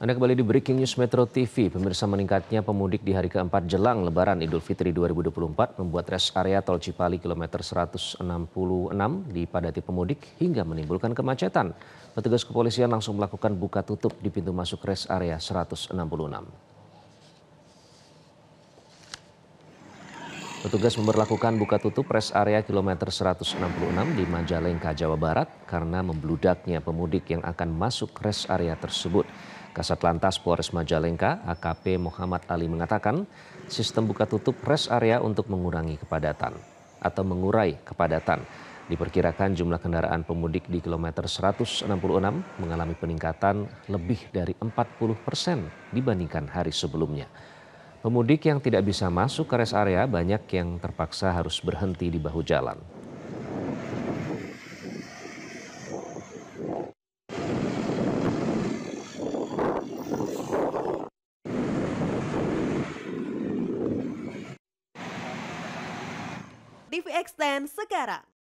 Anda kembali di Breaking News Metro TV. Pemirsa, meningkatnya pemudik di hari keempat jelang Lebaran Idul Fitri 2024 membuat res area Tol Cipali kilometer 166 dipadati pemudik hingga menimbulkan kemacetan. Petugas kepolisian langsung melakukan buka tutup di pintu masuk res area 166. Petugas memberlakukan buka tutup res area kilometer 166 di Majalengka, Jawa Barat karena membludaknya pemudik yang akan masuk res area tersebut. Kasat Lantas Polres Majalengka AKP Muhammad Ali mengatakan sistem buka tutup res area untuk mengurangi kepadatan atau mengurai kepadatan. Diperkirakan jumlah kendaraan pemudik di kilometer 166 mengalami peningkatan lebih dari 40% dibandingkan hari sebelumnya. Pemudik yang tidak bisa masuk ke res area banyak yang terpaksa harus berhenti di bahu jalan. TV Xtend sekarang.